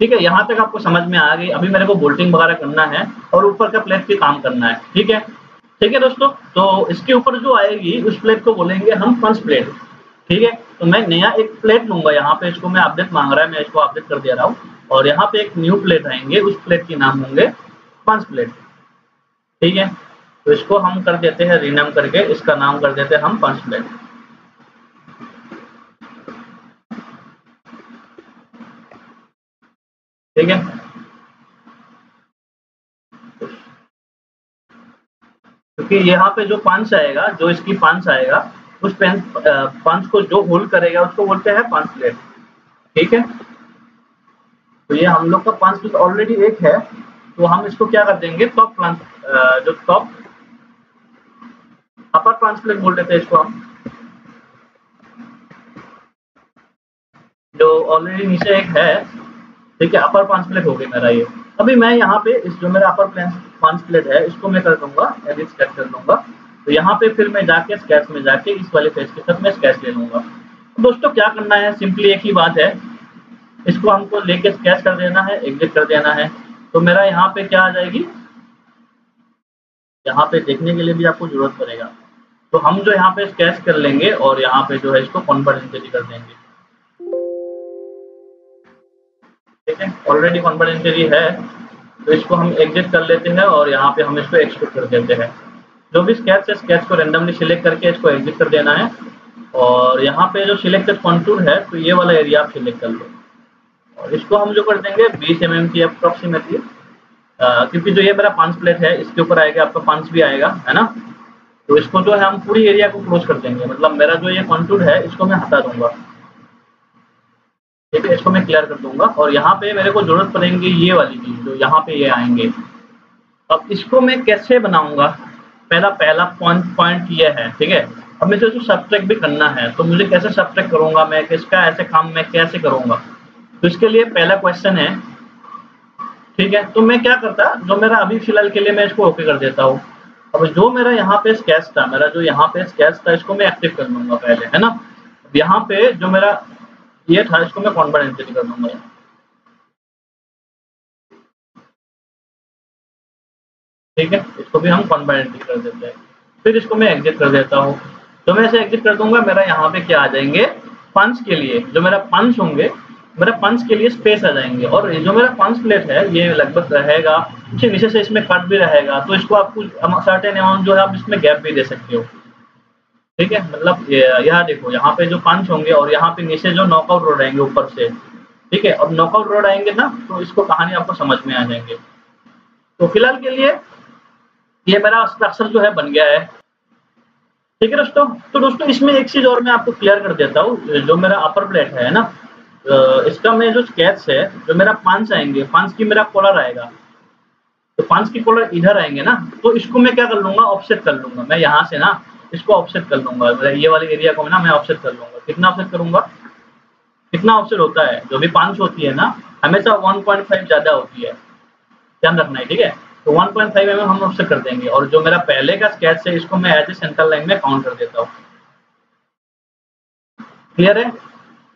ठीक है। यहाँ तक आपको समझ में आ गई। अभी मेरे को बोल्टिंग वगैरह करना है और ऊपर का प्लेट भी काम करना है, ठीक है ठीक है दोस्तों। तो इसके ऊपर जो आएगी उस प्लेट को बोलेंगे हम पंच प्लेट, ठीक है। तो मैं नया एक प्लेट लूंगा, यहाँ पे इसको मैं अपडेट मांग रहा है, मैं इसको अपडेट कर दे रहा हूँ। और यहाँ पे एक न्यू प्लेट आएंगे, उस प्लेट के नाम होंगे पंच प्लेट, ठीक है। तो इसको हम कर देते हैं रीनेम करके, इसका नाम कर देते हैं हम पंच प्लेट, ठीक है। क्योंकि यहाँ पे जो पंच आएगा, जो इसकी पंच आएगा, उस पंच को जो होल्ड करेगा उसको बोलते हैं पंच प्लेट, ठीक है। तो ये हम लोग का पंच प्लेट ऑलरेडी एक है, तो हम इसको क्या कर देंगे, टॉप पंच, जो टॉप अपर पंच प्लेट बोल देते हैं इसको हम, जो ऑलरेडी नीचे एक है, ठीक है। अपर पंच प्लेट हो गई मेरा ये। अभी मैं यहाँ पे इस जो मेरा अपर प्लेन पंच प्लेट है इसको मैं कर दूंगा एडिट स्केच कर दूंगा। तो यहाँ पे फिर मैं जाके स्केच में जाके इस वाले फेस के साथ मैं स्केच ले लूंगा। दोस्तों क्या करना है, सिंपली एक ही बात है, इसको हमको लेके स्केच कर देना है, एग्जिट कर देना है। तो मेरा यहाँ पे क्या आ जाएगी, यहाँ पे देखने के लिए भी आपको जरूरत पड़ेगा। तो हम जो यहाँ पे स्केच कर लेंगे और यहाँ पे जो है इसको कॉन्वर्जेंटली कर देंगे, ठीक है। ऑलरेडी कॉन्वर्जेंटली है तो इसको हम एग्जिट कर लेते हैं और यहाँ पे हम इसको एक्सपोर्ट कर देते हैं। जो भी स्केच है स्केच को रेंडमली सिलेक्ट करके इसको एग्जिट कर देना है। और यहाँ पे जो सिलेक्टेड कंटूर है तो ये वाला एरिया आप सिलेक्ट कर लो और इसको हम जो कर देंगे बीस एम एम की अप्रोक्सीमेटली, क्योंकि जो ये मेरा पंच प्लेट है इसके ऊपर आएगा आपका पंच भी आएगा, है ना। तो इसको जो है हम पूरी एरिया को क्लोज कर देंगे, मतलब मेरा जो ये कंटूर है इसको मैं हटा दूंगा, ठीक है, इसको मैं क्लियर कर दूंगा। और यहाँ पे मेरे को जरूरत पड़ेगी ये वाली चीज, जो यहाँ पे ये आएंगे। अब इसको मैं कैसे बनाऊंगा, पहला पहला पॉइंट पॉइंट ये है, ठीक है। अब मुझे तो सब्ट्रैक्ट भी करना है, तो मुझे कैसे सब्ट्रैक्ट करूंगा मैं, किसका ऐसे काम मैं कैसे करूंगा, तो इसके लिए पहला क्वेश्चन है, ठीक है। तो मैं क्या करता, जो मेरा अभी फिलहाल के लिए मैं इसको ओके कर देता हूँ। अब जो मेरा यहाँ पे स्केच था, मेरा जो यहाँ पे स्केच था इसको मैं एक्टिव कर लूंगा पहले, है ना। यहाँ पे जो मेरा ये था इसको मैं कॉन्फिडेंस कर दूंगा, ठीक है। इसको भी हम कॉन्फिडेंस कर देते हैं, फिर इसको मैं एग्जिट कर देता हूँ। तो मैं इसे एग्जिट कर दूंगा, मेरा यहाँ पे क्या आ जाएंगे पंच के लिए, जो मेरा पंच होंगे मेरा पंच के लिए स्पेस आ जाएंगे। और जो मेरा पंच प्लेट है ये लगभग रहेगा, इसके नीचे से इसमें कट भी रहेगा, तो इसको आप कुछ सर्टेन अमाउंट जो है आप इसमें गैप भी दे सकते हो, ठीक है। मतलब यहाँ देखो यहाँ पे जो पंच होंगे और यहाँ पे नीचे जो नॉकआउट रोड आएंगे ऊपर से, ठीक है। अब नॉकआउट रोड आएंगे ना तो इसको कहानी आपको समझ में आ जाएंगे। तो फिलहाल के लिए ये मेरा स्ट्रक्चर जो है बन गया है, ठीक है दोस्तों। तो दोस्तों इसमें एक चीज और मैं आपको क्लियर कर देता हूँ, जो मेरा अपर प्लेट है ना, इसका मैं जो स्केच है, जो मेरा पंच आएंगे, पंच की मेरा कॉलर आएगा, तो पंच की कॉलर इधर आएंगे ना, तो इसको मैं क्या कर लूंगा, ऑफसेट कर लूंगा। मैं यहाँ से ना इसको ऑफसेट कर लूंगा, ये वाले एरिया को ना मैं ऑफसेट कर लूंगा। कितना ऑफसेट करूंगा, कितना ऑफसेट होता है, जो भी पंच होती है ना हमेशा वन पॉइंट फाइव ज्यादा होती है, ध्यान रखना है, ठीक है। तो वन पॉइंट फाइव एम हम ऑफसेट कर देंगे। और जो मेरा पहले का स्केच है इसको मैं एज ए सेंटर लाइन में काउंट कर देता हूँ, क्लियर है।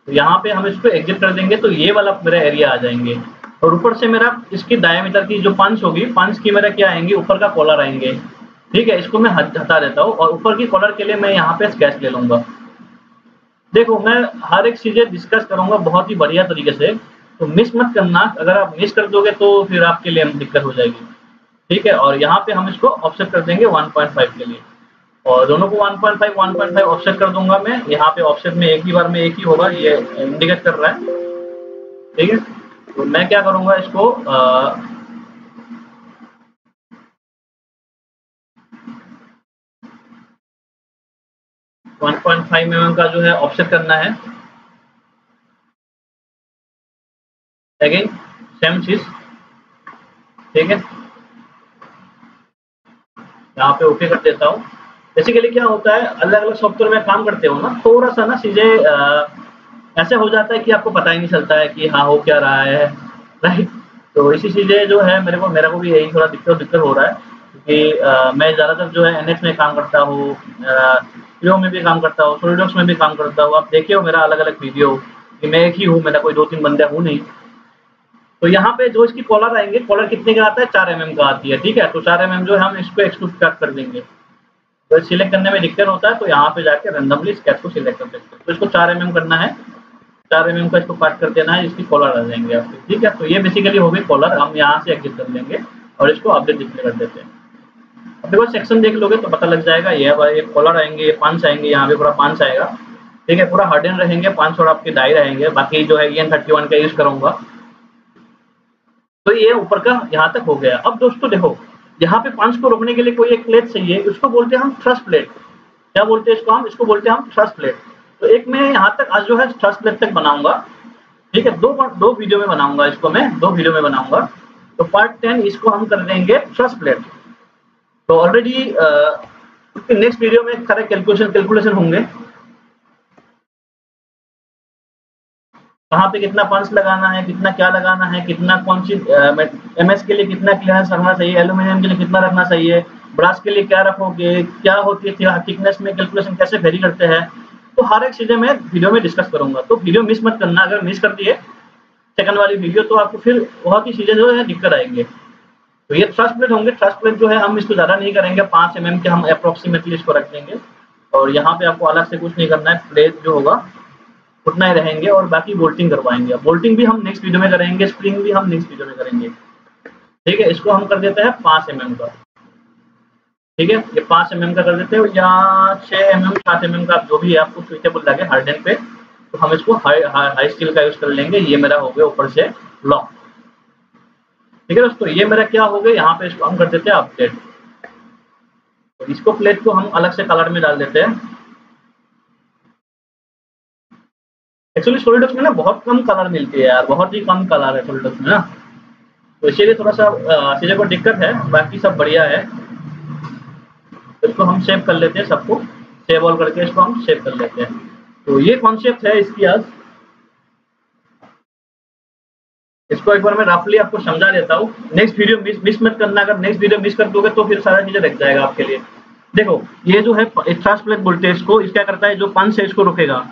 तो यहाँ पे हम इसको एग्जिट कर देंगे तो ये वाला मेरा एरिया आ जाएंगे। और ऊपर से मेरा इसकी डायमीटर की जो पंच होगी, पंच की मेरा क्या आएंगे, ऊपर का कॉलर आएंगे, ठीक है, इसको मैं हटा देता हूँ और ऊपर की कॉलर के लिए मैं यहाँ पे स्केच ले लूंगा। देखो मैं हर एक चीजें डिस्कस करूंगा बहुत ही बढ़िया तरीके से, तो मिस मत करना। अगर आप मिस कर दोगे तो फिर आपके लिए दिक्कत हो जाएगी, ठीक है। और यहाँ पे हम इसको ऑफसेट कर देंगे वन पॉइंट फाइव के लिए, और दोनों को one point five one point five offset कर दूंगा मैं। यहाँ पे ऑफसेट में एक ही बार में एक ही होगा, ये इंडिकेट कर रहा है, ठीक है। तो मैं क्या करूंगा इसको आ, one point five M M का जो है ऑफसेट करना है। अगेन सेम चीज, ठीक है, यहाँ पे ओके कर देता हूँ। बेसिकली क्या होता है, अलग अलग सॉफ्टवेयर में काम करते हो ना, थोड़ा सा ना चीजें ऐसे हो जाता है कि आपको पता ही नहीं चलता है कि हाँ हो क्या रहा है, राइट। तो इसी चीजें जो है मेरे को मेरे को भी यही थोड़ा दिक्कत दिक्कत हो रहा है, क्योंकि मैं ज्यादातर जो है एनएच में काम करता हूँ, वीडियो में भी काम करता हूँ, SolidWorks में भी काम करता हूँ। आप देखे हो मेरा अलग अलग वीडियो कि मैं एक ही हूँ, मेरा कोई दो तीन बंदे हूँ नहीं। तो यहाँ पे जो इसकी कॉलर आएंगे, कॉलर कितने का आता है, चार एम एम का आती है, ठीक है। तो चार एम एम जो है हम इसको एक्सक्लूड कट कर देंगे, तो सिलेक्ट करने में दिक्कत होता है। तो यहाँ पे जाके रेंडमली स्केच को सिलेक्ट कर सकते हैं। तो इसको चार एम एम करना है, चार एम एम का इसको कट कर देना है, इसकी कॉलर आ जाएंगे आपके, ठीक है। तो ये बेसिकली हो गई कॉलर, हम यहाँ से एग्जिट कर लेंगे और इसको अपडेट डिस्प्ले कर देते हैं। देखो सेक्शन देख लोगे तो पता लग जाएगा, ये ये कॉलर आएंगे, ये पांच आएंगे, यहाँ पे पूरा पांच आएगा, ठीक है। पूरा हार्डन रहेंगे, पांच और आपके डाई रहेंगे, बाकी जो है एन थर्टी वन का यूज करूंगा। तो ये ऊपर का यहाँ तक हो गया। अब दोस्तों देखो, यहाँ पे पांच को रोकने के लिए कोई एक प्लेट चाहिए, उसको बोलते हैं हम थ्रस्ट प्लेट। क्या बोलते हैं इसको हम, इसको बोलते हैं हम थ्रस्ट प्लेट। तो एक मैं यहाँ तक आज जो है थ्रस्ट प्लेट तक बनाऊंगा, ठीक है। दो दो वीडियो में बनाऊंगा इसको, मैं दो वीडियो में बनाऊंगा। तो पार्ट टेन इसको हम कर देंगे थ्रस्ट प्लेट। तो ऑलरेडी नेक्स्ट वीडियो में सारे कैलकुलेशन कैलकुलेशन होंगे, कहाँ पे कितना पंच लगाना है, कितना क्या लगाना है, कितना कौन सी एमएस के लिए कितना क्लियरेंस रखना चाहिए, एल्यूमिनियम के लिए कितना रखना चाहिए, ब्रास के लिए क्या रखोगे, क्या होती है थिकनेस में कैलकुलेशन, कैसे वेरी करते हैं। तो हर एक चीजें मैं वीडियो में डिस्कस करूंगा, तो वीडियो मिस मत करना। अगर मिस कर दिए सेकंड वाली वीडियो तो आपको फिर बहुत ही चीजें जो है दिक्कत आएंगे। तो ये थ्रस्ट प्लेट होंगे। थ्रस्ट प्लेट जो है हम इसको ज्यादा नहीं करेंगे, पांच एम एम के हम अप्रोक्सीमेटली इसको रख देंगे, और यहाँ पे आपको अलग से कुछ नहीं करना है। प्लेट जो होगा उतना ही रहेंगे, और बाकी बोल्टिंग करवाएंगे। बोल्टिंग भी हम नेक्स्ट वीडियो में करेंगे, स्प्रिंग भी हम नेक्स्ट वीडियो में करेंगे, ठीक है। इसको हम कर देते हैं पांच एम एम का, ठीक है, ये पांच एम एम का कर देते हैं, या छह एम एम सात एम एम का, जो भी आपको सुइटेबल लगे हार्डन पे। तो हम इसको हाई स्टील का यूज कर लेंगे। ये मेरा हो गया ऊपर से लॉक, ठीक है दोस्तों। ये मेरा क्या हो गया, यहाँ पे इसको हम कर देते हैं अपडेट। तो इसको प्लेट को हम अलग से कलर में डाल देते हैं। एक्चुअली SolidWorks में ना बहुत कम कलर मिलती है यार, बहुत ही कम कलर है SolidWorks में ना, तो इसीलिए थोड़ा सा चीजें को दिक्कत है, बाकी सब बढ़िया है। तो इसको हम सेव कर लेते हैं, सबको सेव ऑल करके इसको हम सेव कर लेते हैं। तो ये कॉन्सेप्ट है इसकी। आज इसको एक बार मैं रफली आपको समझा देता हूँ, नेक्स्ट वीडियो मिस मिस मत करना। अगर नेक्स्ट वीडियो मिस कर दोगे तो फिर सारा चीजें रख जाएगा आपके लिए। देखो ये जो है थ्रस्ट प्लेट बोलते हैं इसको, इसका करता है जो पंच है इसको रोकेगा।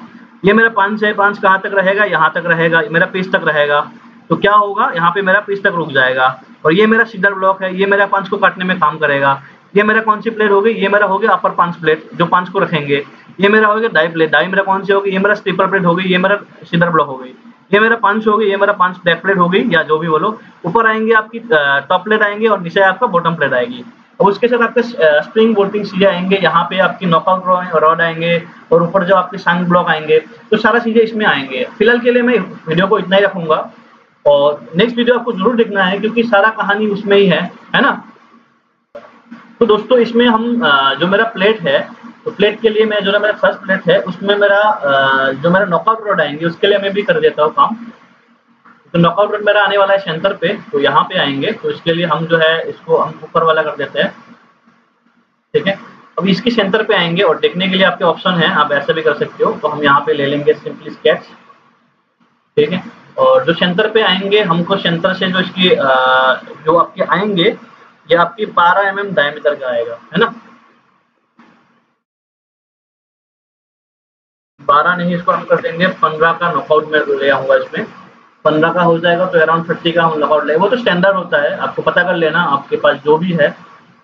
ये मेरा पंच है, पंच कहाँ तक रहेगा, यहाँ तक रहेगा, मेरा पीस तक रहेगा। तो क्या होगा, यहाँ पे मेरा पीस तक रुक जाएगा। और ये मेरा सीधर ब्लॉक है, ये मेरा पंच को काटने में काम करेगा। ये मेरा कौन सी प्लेट होगी, ये मेरा हो गया अपर पंच प्लेट, जो पंच को रखेंगे। ये मेरा हो गया डाई प्लेट, डाई मेरा कौन सी होगी, ये मेरा स्टीपर प्लेट होगी, ये मेरा सीधर ब्लॉक होगी। ये मेरा पंच हो गई, ये मेरा पंच बैक प्लेट हो गई, या जो भी बोलो। ऊपर आएंगे आपकी टॉप प्लेट आएंगे, और नीचे आपका बॉटम प्लेट आएगी। अब उसके साथ आपके स्प्रिंग बोल्टिंग चीजें आएंगे, यहाँ पे आपकी नॉकआउट रॉड आएंगे, और ऊपर जो आपके शंक ब्लॉक आएंगे। तो सारा चीजें इसमें आएंगे। फिलहाल के लिए मैं वीडियो को इतना ही रखूंगा, और नेक्स्ट वीडियो आपको जरूर देखना है, क्योंकि सारा कहानी उसमें ही है, है ना। तो दोस्तों इसमें हम जो मेरा प्लेट है, तो प्लेट के लिए मैं जो ना मेरा फर्स्ट प्लेट है उसमें मेरा जो मेरा नॉकआउट रोड आएंगे, उसके लिए मैं भी कर देता हूँ काम। तो नॉकआउट रोड मेरा आने वाला है सेंटर पे, तो यहाँ पे आएंगे। तो इसके लिए हम जो है इसको हम ऊपर वाला कर देते हैं, ठीक है। अब इसके सेंटर पे आएंगे, और देखने के लिए आपके ऑप्शन है, आप ऐसे भी कर सकते हो। तो हम यहाँ पे ले लेंगे सिंपली स्केच, ठीक है। और जो सेंटर पे आएंगे, हमको सेंटर से जो इसकी जो आपके आएंगे, ये आपकी बारह एम एम डायमीटर का आएगा, है ना। बारह नहीं, इसको हम कर देंगे पंद्रह का नॉकआउट में ले आऊंगा। इसमें पंद्रह का हो जाएगा, तो अराउंड थर्टी का हम नॉकआउट ले। वो तो स्टैंडर्ड होता है, आपको पता कर लेना आपके पास जो भी है।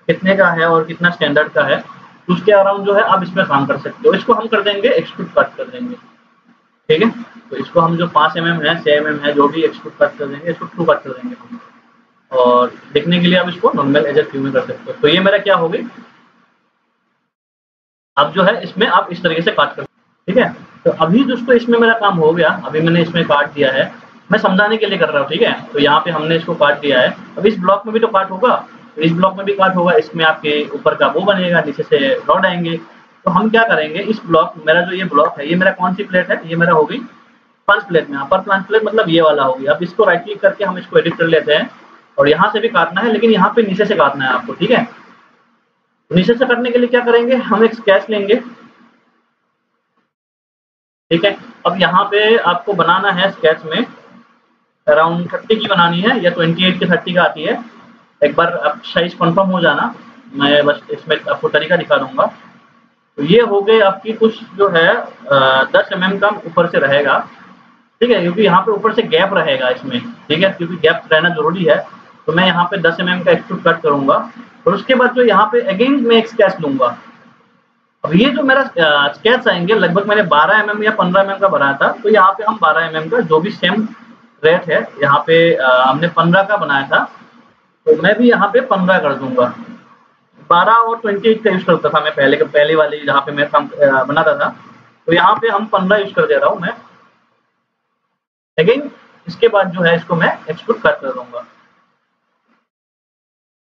कितने का है और कितना स्टैंडर्ड का है, उसके अराउंड जो है आप इसमें काम कर सकते हो। इसको हम कर देंगे एक्सट्रूड कट कर देंगे, ठीक है। तो इसको हम जो पाँच एम एम है, छः एम एम है, जो भी एक्सट्रूड कट कर देंगे, इसको टू कट कर देंगे हम। और देखने के लिए आप इसको नॉर्मल एज ए क्यू में कर सकते हो। तो ये मेरा क्या होगी, अब जो है इसमें आप इस तरीके से काट कर, ठीक है। तो अभी दोस्तों इसमें मेरा काम हो गया, अभी मैंने इसमें काट दिया है, मैं समझाने के लिए कर रहा हूँ, ठीक है। तो यहाँ पे हमने इसको काट दिया है, अब इस ब्लॉक में भी तो काट होगा, इस ब्लॉक में भी काट होगा, इसमें आपके ऊपर का वो बनेगा, नीचे से रॉड आएंगे। तो हम क्या करेंगे, इस ब्लॉक, मेरा जो ये ब्लॉक है, ये मेरा कौन सी प्लेट है, ये मेरा होगी पांच प्लेट में, अपर प्लांट प्लेट मतलब ये वाला होगी। अब इसको राइट क्लिक करके हम इसको एडिट कर लेते हैं, और यहाँ से भी काटना है, लेकिन यहाँ पे नीचे से काटना है आपको, ठीक है। नीचे से काटने के लिए क्या करेंगे, हम एक स्केच लेंगे, ठीक है। अब यहाँ पे आपको बनाना है स्केच में, अराउंड थर्टी की बनानी है, या ट्वेंटी एट की थर्टी का आती है, एक बार आप साइज कंफर्म हो जाना, मैं बस इसमें आपको तरीका दिखा दूंगा। तो ये हो गए आपकी कुछ जो है दस एम एम का ऊपर से रहेगा, ठीक है, क्योंकि यहाँ पे ऊपर से गैप रहेगा इसमें, ठीक है, क्योंकि गैप रहना जरूरी है। तो मैं यहाँ पे दस एम एम का एक्सट्रूड कट करूंगा, और उसके बाद जो यहाँ पे अगेन मैं एक स्केच लूंगा। अब ये जो मेरा स्केच आएंगे, लगभग मैंने बारह एम एम या पंद्रह एम एम का बनाया था, तो यहाँ पे हम बारह एम एम का जो भी सेम रेट है, यहाँ पे हमने पंद्रह का बनाया था, तो मैं भी यहाँ पे पंद्रह कर दूंगा। बारह और ट्वेंटी एट का यूज करता था मैं पहले का, पहले वाले जहाँ पे मैं काम बनाता था, तो यहाँ पे हम पंद्रह यूज कर दे रहा हूँ मैं। लेकिन इसके बाद जो है इसको मैं एक्सपोर्ट कर कर दूंगा,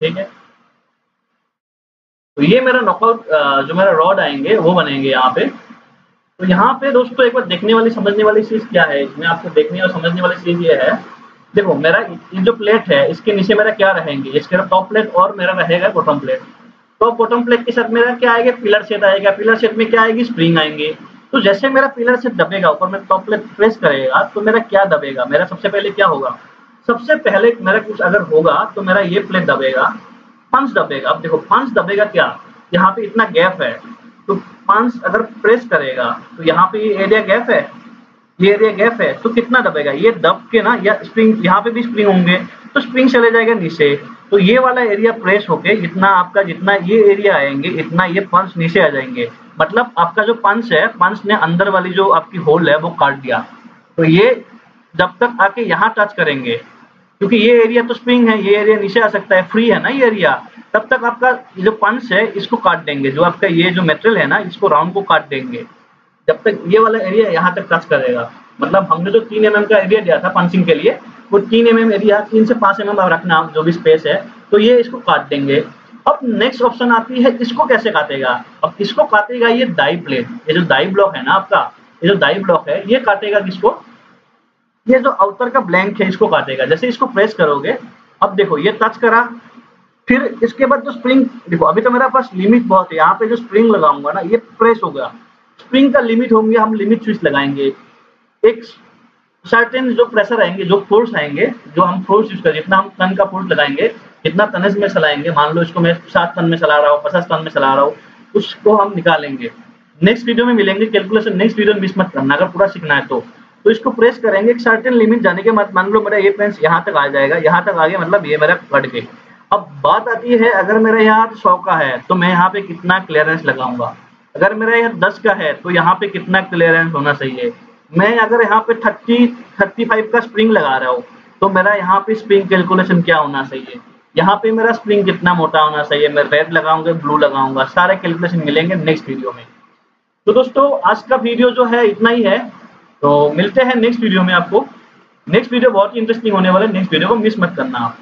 ठीक है। तो ये मेरा नॉकआउट जो मेरा रॉड आएंगे वो बनेंगे यहाँ पे। तो यहाँ पे दोस्तों एक बार देखने वाली समझने वाली चीज क्या है, इसमें आपको देखने और समझने वाली चीज ये है, देखो मेरा ये जो प्लेट है, इसके नीचे मेरा क्या रहेंगे, इसके टॉप प्लेट और मेरा रहेगा बॉटम प्लेट। तो बॉटम प्लेट के साथ मेरा क्या आएगा, पिलर सेट आएगा, पिलर सेट में क्या आएगी, स्प्रिंग आएंगे। तो जैसे मेरा पिलर सेट दबेगा, ऊपर में टॉप प्लेट प्रेस करेगा, तो मेरा क्या दबेगा, मेरा सबसे पहले क्या होगा, सबसे पहले मेरा कुछ अगर होगा तो मेरा ये प्लेट दबेगा, पंच दबेगा। अब देखो पंच दबेगा क्या, यहाँ पे इतना गैप है, तो पंच अगर प्रेस करेगा तो यहाँ पे ये एरिया गैप है, ये एरिया गैप है, तो कितना दबेगा, ये दब के ना, या स्प्रिंग, यहाँ पे भी स्प्रिंग होंगे, तो स्प्रिंग चले जाएगा नीचे। तो ये वाला एरिया प्रेस होके जितना आपका, जितना ये एरिया आएंगे, इतना ये पंच नीचे आ जाएंगे, मतलब आपका जो पंच है, पंच ने अंदर वाली जो आपकी होल है वो काट दिया। तो ये जब तक आके यहाँ टच करेंगे, क्योंकि ये एरिया तो स्प्रिंग है, ये एरिया नीचे आ सकता है, फ्री है ना ये एरिया, तब तक आपका जो पंच है इसको काट देंगे, जो आपका ये जो मेटेरियल है ना, इसको राउंड को काट देंगे, जब तक ये वाला एरिया यहाँ तक टच करेगा। मतलब हमने जो तीन एम एम का एरिया दिया था पंचिंग के लिए, वो तीन एम एम एरिया, तीन से पाँच एम एम रखना जो भी स्पेस है, तो ये इसको काट देंगे। अब नेक्स्ट ऑप्शन आती है, इसको कैसे काटेगा। अब इसको काटेगा ये डाई प्लेट, ये जो डाई ब्लॉक है ना आपका, ये जो डाई ब्लॉक है, ये काटेगा किसको, ये जो आउटर का ब्लैंक है इसको काटेगा। जैसे इसको प्रेस करोगे, अब देखो ये टच करा, फिर इसके बाद जो स्प्रिंग, देखो अभी तो मेरा पास लिमिट बहुत है, यहाँ पे जो स्प्रिंग लगाऊंगा ना, ये प्रेस होगा, स्प्रिंग का लिमिट होंगे, हम लिमिट स्विच लगाएंगे, एक सर्टेन जो प्रेशर आएंगे, जो फोर्स आएंगे, जो हम फोर्स यूज करें, जितना हम टन का फोर्स लगाएंगे, जितना टनज में चलाएंगे, मान लो इसको मैं सात टन में चला रहा हूँ, पचास टन में चला रहा हूँ, उसको हम निकालेंगे। नेक्स्ट वीडियो में मिलेंगे कैलकुलेशन, नेक्स्ट वीडियो में मिस मत करना अगर पूरा सीखना है तो। तो इसको प्रेस करेंगे, एक सर्टेन लिमिट जाने के बाद मान लो मेरा ये पेंस यहाँ तक आ जाएगा, यहाँ तक आ गया, मतलब ये मेरा कट गए। अब बात आती है, अगर मेरा यहाँ सौ का है तो मैं यहाँ पे कितना क्लियरेंस लगाऊंगा, अगर मेरा यहाँ दस का है तो यहाँ पे कितना क्लियरेंस होना चाहिए। मैं अगर यहाँ पे थर्टी थर्टी फाइव का स्प्रिंग लगा रहा हूँ तो मेरा यहाँ पे स्प्रिंग कैलकुलेशन क्या होना चाहिए, यहाँ पे मेरा स्प्रिंग कितना मोटा होना चाहिए, मैं रेड लगाऊंगा, ब्लू लगाऊंगा, सारे कैलकुलेशन मिलेंगे नेक्स्ट वीडियो में। तो दोस्तों आज का वीडियो जो है इतना ही है, तो मिलते हैं नेक्स्ट वीडियो में। आपको नेक्स्ट वीडियो बहुत ही इंटरेस्टिंग होने वाला है, नेक्स्ट वीडियो को मिस मत करना आप।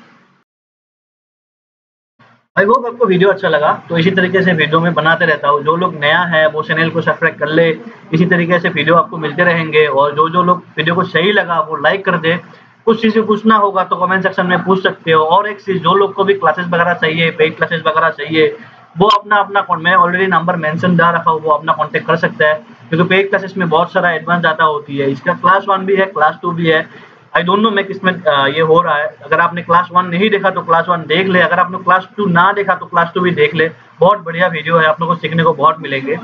आई होप आपको वीडियो अच्छा लगा, तो इसी तरीके से वीडियो में बनाते रहता हूँ। जो लोग नया है वो चैनल को सब्सक्राइब कर ले, इसी तरीके से वीडियो आपको मिलते रहेंगे। और जो जो लोग वीडियो को सही लगा वो लाइक कर दे। कुछ चीज़ें पूछना होगा तो कमेंट सेक्शन में पूछ सकते हो। और एक चीज़, जो लोग को भी क्लासेस वगैरह चाहिए, पेड क्लासेस वगैरह चाहिए, वो अपना अपना मैं ऑलरेडी नंबर मेंशन डाल रखा हूँ, वो अपना कांटेक्ट कर सकता है, क्योंकि पेड क्लासेस में बहुत सारा एडवांस डाटा होती है। इसका क्लास वन भी है, क्लास टू भी है। आई डोंट नो मैं किसमें ये हो रहा है। अगर आपने क्लास वन नहीं देखा तो क्लास वन देख ले, अगर आपने क्लास टू ना देखा तो क्लास टू भी देख ले। बहुत बढ़िया वीडियो है, आप लोगों को सीखने को बहुत मिलेंगे।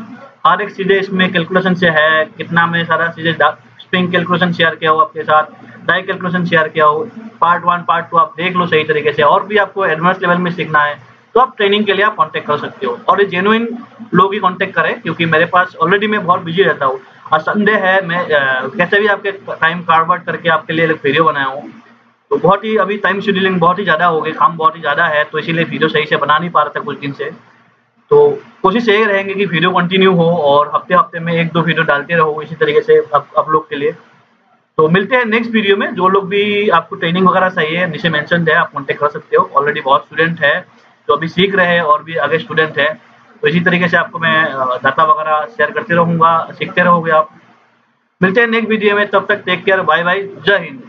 हर एक चीज़ें इसमें कैलकुलेशन से है, कितना मैं सारा चीज़ें स्प्रिंग कैलकुलेशन शेयर किया हो आपके साथ, डाई कैलकुलेशन शेयर किया हो। पार्ट वन पार्ट टू आप देख लो सही तरीके से। और भी आपको एडवांस लेवल में सीखना है तो आप ट्रेनिंग के लिए आप कॉन्टेक्ट कर सकते हो। और ये जेन्युइन लोग ही कॉन्टेक्ट करें, क्योंकि मेरे पास ऑलरेडी मैं बहुत बिजी रहता हूँ और संडे है, मैं आ, कैसे भी आपके टाइम कार्डवर्ड करके आपके लिए एक वीडियो बनाया हूँ। तो बहुत ही अभी टाइम शेड्यूलिंग बहुत ही ज़्यादा हो गई, काम बहुत ही ज़्यादा है, तो इसीलिए वीडियो सही से बना नहीं पा रहा था कुछ दिन से। तो कोशिश यही रहेंगे कि वीडियो कंटिन्यू हो और हफ्ते हफ्ते में एक दो वीडियो डालते रहो इसी तरीके से आप, आप लोग के लिए। तो मिलते हैं नेक्स्ट वीडियो में। जो लोग भी आपको ट्रेनिंग वगैरह चाहिए नीचे मेंशन है, आप कॉन्टेक्ट कर सकते हो। ऑलरेडी बहुत स्टूडेंट है जो अभी सीख रहे हैं और भी आगे स्टूडेंट है, तो इसी तरीके से आपको मैं डाटा वगैरह शेयर करते रहूँगा, सीखते रहोगे आप। मिलते हैं नेक्स्ट वीडियो में, तब तक टेक केयर, बाय बाय, जय हिंद।